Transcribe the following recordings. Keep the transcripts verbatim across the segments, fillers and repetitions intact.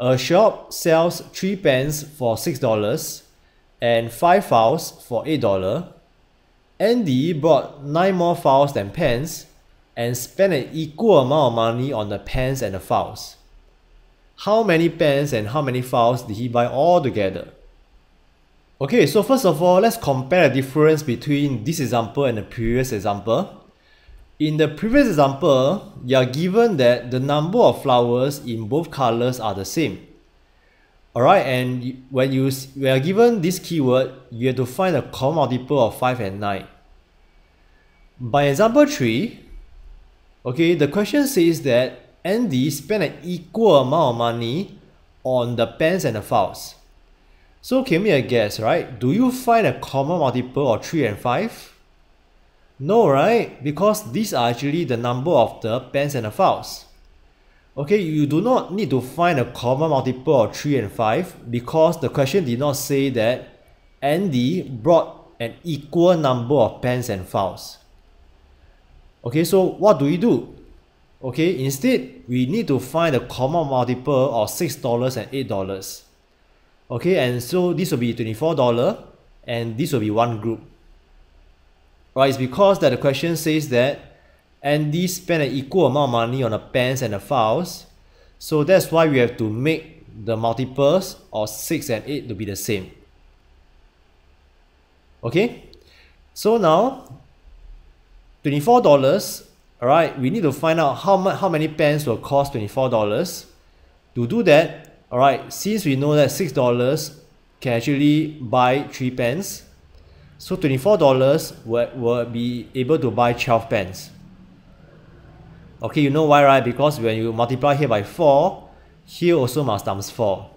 A shop sells three pens for six dollars and five fouls for eight dollars. Andy bought nine more fouls than pens and spent an equal amount of money on the pens and the fouls. How many pens and how many fouls did he buy all together? Okay, so first of all, let's compare the difference between this example and the previous example. In the previous example, you are given that the number of flowers in both colors are the same. Alright, and when you are given this keyword, you have to find a common multiple of five and nine. By example three, okay, the question says that Andy spent an equal amount of money on the pens and the fouls. So give me a guess, right? Do you find a common multiple of three and five? No, right? Because these are actually the number of the pens and the fouls. Okay, you do not need to find a common multiple of three and five because the question did not say that Andy brought an equal number of pens and fouls. Okay, so what do we do? Okay, instead, we need to find a common multiple of six dollars and eight dollars. Okay, and so this will be twenty-four dollars and this will be one group. Right, it's because that the question says that Andy spent an equal amount of money on the pens and the fouls. So that's why we have to make the multiples of six and eight to be the same. Okay, so now twenty-four dollars. Alright, we need to find out how, much, how many pens will cost twenty-four dollars. To do that, alright, since we know that six dollars can actually buy three pens, so twenty-four dollars will, will be able to buy twelve pens. Okay, you know why, right? Because when you multiply here by four, here also must times four.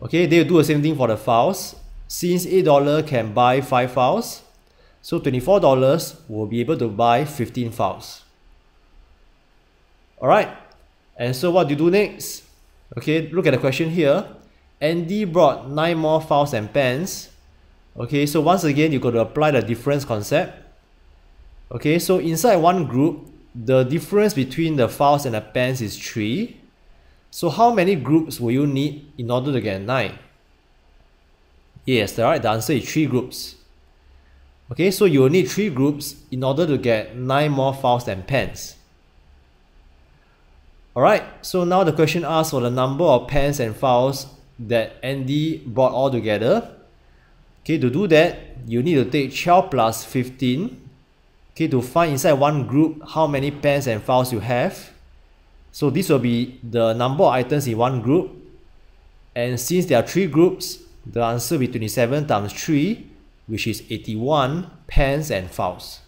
Okay, they will do the same thing for the fouls. Since eight dollars can buy five fouls, so twenty-four dollars will be able to buy fifteen fouls. Alright, and so what do you do next? Okay, look at the question here. Andy brought nine more fouls and pens. Okay, so once again, you got to apply the difference concept. Okay, so inside one group, the difference between the fouls and the pens is three. So how many groups will you need in order to get nine? Yes, alright, the answer is three groups. Okay, so you will need three groups in order to get nine more fouls than pens. Alright, so now the question asks for the number of pens and fouls that Andy bought all together. Okay, to do that, you need to take twelve plus fifteen. Okay, to find inside one group how many pens and fouls you have. So this will be the number of items in one group. And since there are three groups, the answer will be twenty-seven times three, which is eighty-one pens and fouls.